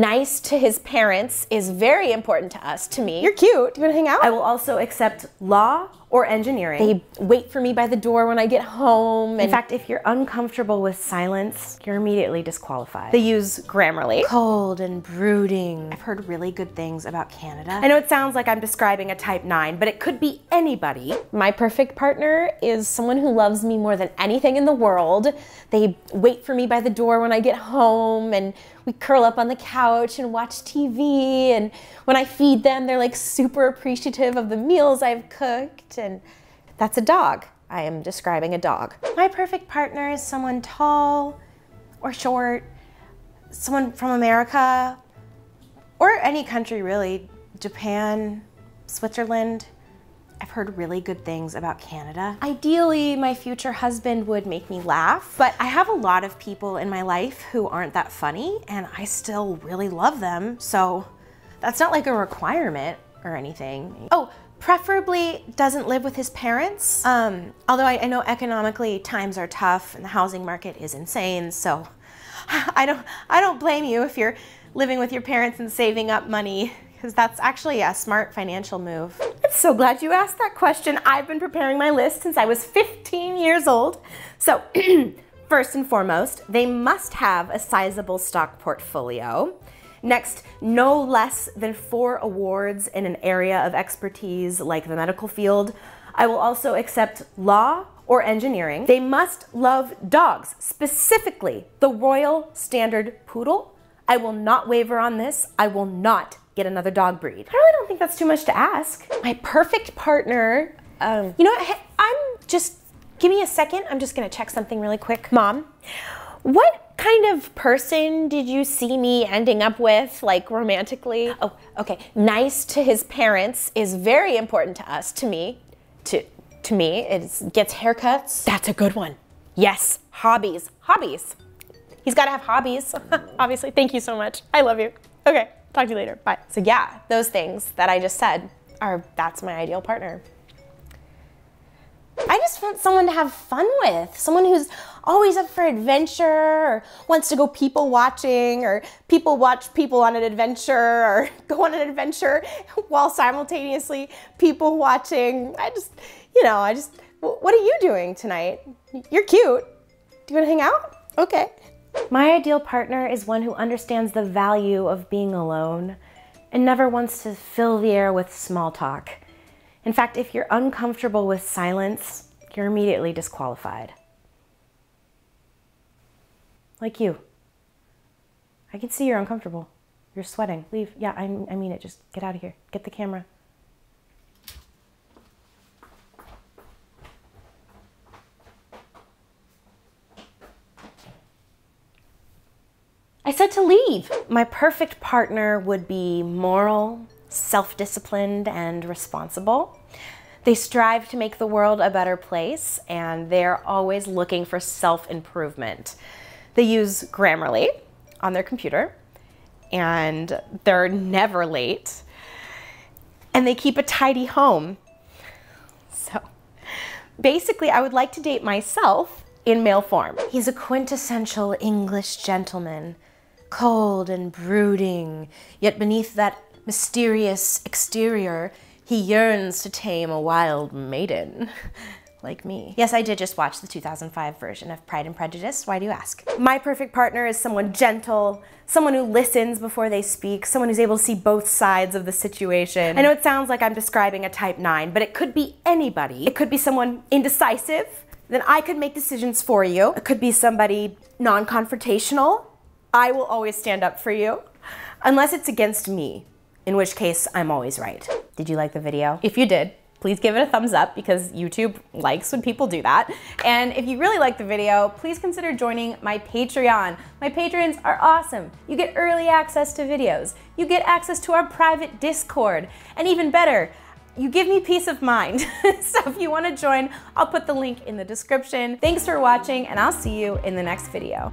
nice to his parents is very important to us, to me. You're cute. Do you want to hang out? I will also accept law or engineering. They wait for me by the door when I get home. And in fact, if you're uncomfortable with silence, you're immediately disqualified. They use Grammarly. Cold and brooding. I've heard really good things about Canada. I know it sounds like I'm describing a type 9, but it could be anybody. My perfect partner is someone who loves me more than anything in the world. They wait for me by the door when I get home, and we curl up on the couch and watch TV. And when I feed them, they're like super appreciative of the meals I've cooked. And that's a dog. I am describing a dog. My perfect partner is someone tall or short, someone from America or any country really, Japan, Switzerland. I've heard really good things about Canada. Ideally, my future husband would make me laugh, but I have a lot of people in my life who aren't that funny and I still really love them. So that's not like a requirement or anything. Oh, preferably doesn't live with his parents. Although I know economically times are tough and the housing market is insane, so I don't blame you if you're living with your parents and saving up money, because that's actually a smart financial move. I'm so glad you asked that question. I've been preparing my list since I was 15 years old. So first and foremost, they must have a sizable stock portfolio. Next, no less than 4 awards in an area of expertise like the medical field. I will also accept law or engineering. They must love dogs, specifically the Royal Standard Poodle. I will not waver on this. I will not get another dog breed. I really don't think that's too much to ask. My perfect partner, you know what, give me a second. I'm just gonna check something really quick. Mom, what kind of person did you see me ending up with, like romantically? Oh, okay. Nice to his parents is very important to us, to me. To me, it gets haircuts. That's a good one. Yes, hobbies, hobbies. He's gotta have hobbies, obviously. Thank you so much. I love you. Okay, talk to you later, bye. So yeah, those things that I just said that's my ideal partner. I just want someone to have fun with, someone who's always up for adventure or wants to go people watching or people watch people on an adventure or go on an adventure while simultaneously people watching. What are you doing tonight? You're cute. Do you want to hang out? Okay. My ideal partner is one who understands the value of being alone and never wants to fill the air with small talk. In fact, if you're uncomfortable with silence, you're immediately disqualified. Like you. I can see you're uncomfortable. You're sweating. Leave. Yeah, I mean it. Just get out of here. Get the camera. I said to leave. My perfect partner would be moral, self-disciplined and responsible. They strive to make the world a better place and they're always looking for self-improvement. They use Grammarly on their computer and they're never late and they keep a tidy home. So basically I would like to date myself in male form. He's a quintessential English gentleman, cold and brooding, yet beneath that mysterious exterior, he yearns to tame a wild maiden like me. Yes, I did just watch the 2005 version of Pride and Prejudice. Why do you ask? My perfect partner is someone gentle, someone who listens before they speak, someone who's able to see both sides of the situation. I know it sounds like I'm describing a type 9, but it could be anybody. It could be someone indecisive, then I could make decisions for you. It could be somebody non-confrontational. I will always stand up for you, unless it's against me. In which case, I'm always right. Did you like the video? If you did, please give it a thumbs up because YouTube likes when people do that. And if you really like the video, please consider joining my Patreon. My patrons are awesome. You get early access to videos. You get access to our private Discord. And even better, you give me peace of mind. So if you want to join, I'll put the link in the description. Thanks for watching and I'll see you in the next video.